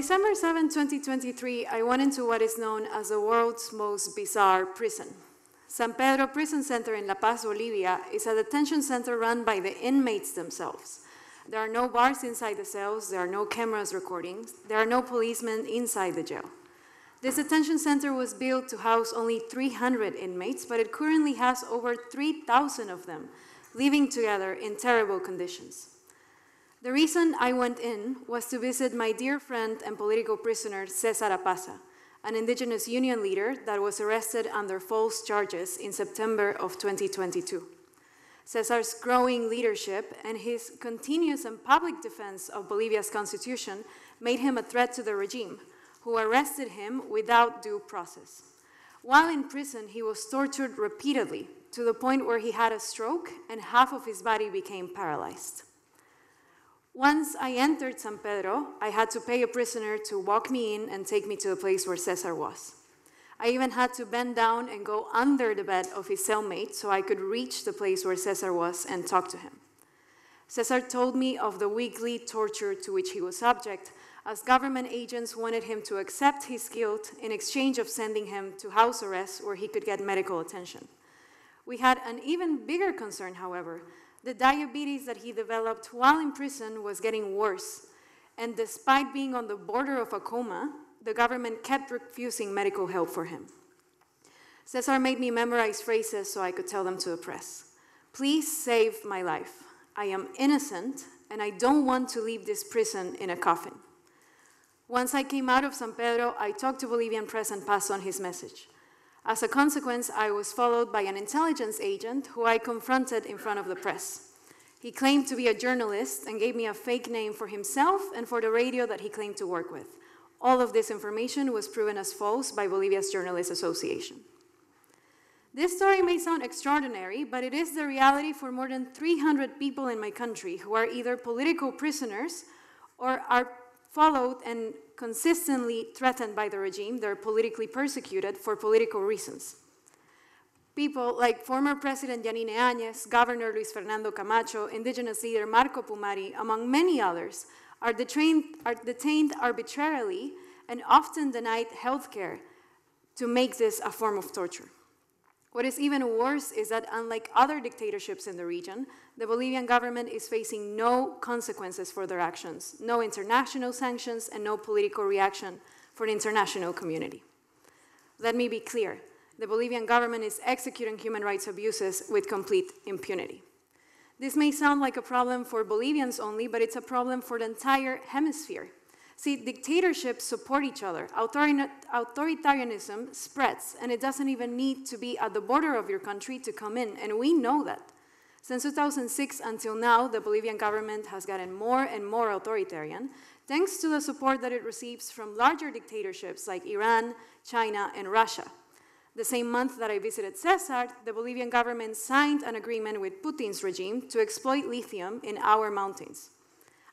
December 7, 2023, I went into what is known as the world's most bizarre prison. San Pedro Prison Center in La Paz, Bolivia, is a detention center run by the inmates themselves. There are no bars inside the cells, there are no cameras recording, there are no policemen inside the jail. This detention center was built to house only 300 inmates, but it currently has over 3,000 of them, living together in terrible conditions. The reason I went in was to visit my dear friend and political prisoner, Cesar Apaza, an indigenous union leader that was arrested under false charges in September of 2022. Cesar's growing leadership and his continuous and public defense of Bolivia's constitution made him a threat to the regime, who arrested him without due process. While in prison, he was tortured repeatedly to the point where he had a stroke and half of his body became paralyzed. Once I entered San Pedro, I had to pay a prisoner to walk me in and take me to the place where Cesar was. I even had to bend down and go under the bed of his cellmate so I could reach the place where Cesar was and talk to him. Cesar told me of the weekly torture to which he was subject, as government agents wanted him to accept his guilt in exchange of sending him to house arrest where he could get medical attention. We had an even bigger concern, however. The diabetes that he developed while in prison was getting worse, and despite being on the border of a coma, the government kept refusing medical help for him. Cesar made me memorize phrases so I could tell them to the press. Please save my life. I am innocent, and I don't want to leave this prison in a coffin. Once I came out of San Pedro, I talked to Bolivian press and passed on his message. As a consequence, I was followed by an intelligence agent who I confronted in front of the press. He claimed to be a journalist and gave me a fake name for himself and for the radio that he claimed to work with. All of this information was proven as false by Bolivia's Journalists Association. This story may sound extraordinary, but it is the reality for more than 300 people in my country who are either political prisoners or are followed and consistently threatened by the regime. They're politically persecuted for political reasons. People like former President Yanine Añez, Governor Luis Fernando Camacho, indigenous leader Marco Pumari, among many others, are detained arbitrarily and often denied health care to make this a form of torture. What is even worse is that, unlike other dictatorships in the region, the Bolivian government is facing no consequences for their actions, no international sanctions, and no political reaction for the international community. Let me be clear. The Bolivian government is executing human rights abuses with complete impunity. This may sound like a problem for Bolivians only, but it's a problem for the entire hemisphere. See, dictatorships support each other. Authoritarianism spreads, and it doesn't even need to be at the border of your country to come in, and we know that. Since 2006 until now, the Bolivian government has gotten more and more authoritarian, thanks to the support that it receives from larger dictatorships like Iran, China, and Russia. The same month that I visited Cesar, the Bolivian government signed an agreement with Putin's regime to exploit lithium in our mountains.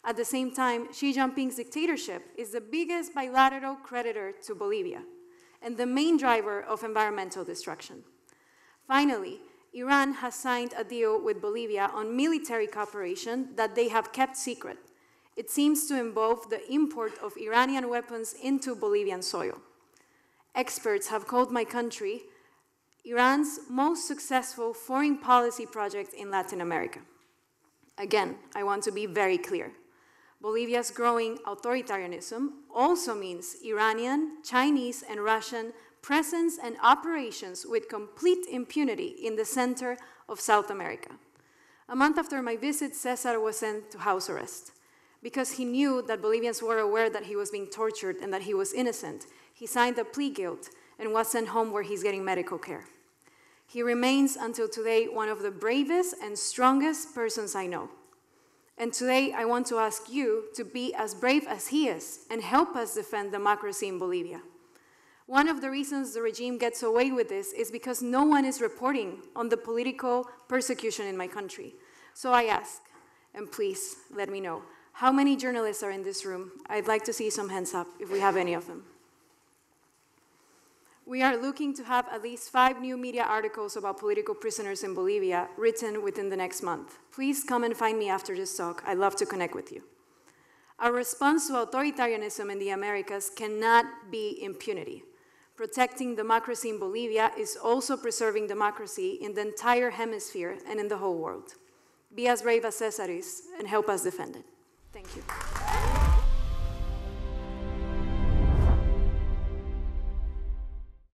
At the same time, Xi Jinping's dictatorship is the biggest bilateral creditor to Bolivia and the main driver of environmental destruction. Finally, Iran has signed a deal with Bolivia on military cooperation that they have kept secret. It seems to involve the import of Iranian weapons into Bolivian soil. Experts have called my country Iran's most successful foreign policy project in Latin America. Again, I want to be very clear. Bolivia's growing authoritarianism also means Iranian, Chinese, and Russian presence and operations with complete impunity in the center of South America. A month after my visit, Cesar was sent to house arrest. Because he knew that Bolivians were aware that he was being tortured and that he was innocent, he signed a plea guilt and was sent home where he's getting medical care. He remains until today one of the bravest and strongest persons I know. And today I want to ask you to be as brave as he is and help us defend democracy in Bolivia. One of the reasons the regime gets away with this is because no one is reporting on the political persecution in my country. So I ask, and please let me know, how many journalists are in this room? I'd like to see some hands up if we have any of them. We are looking to have at least 5 new media articles about political prisoners in Bolivia written within the next month. Please come and find me after this talk. I'd love to connect with you. Our response to authoritarianism in the Americas cannot be impunity. Protecting democracy in Bolivia is also preserving democracy in the entire hemisphere and in the whole world. Be as brave as Cesar is and help us defend it. Thank you.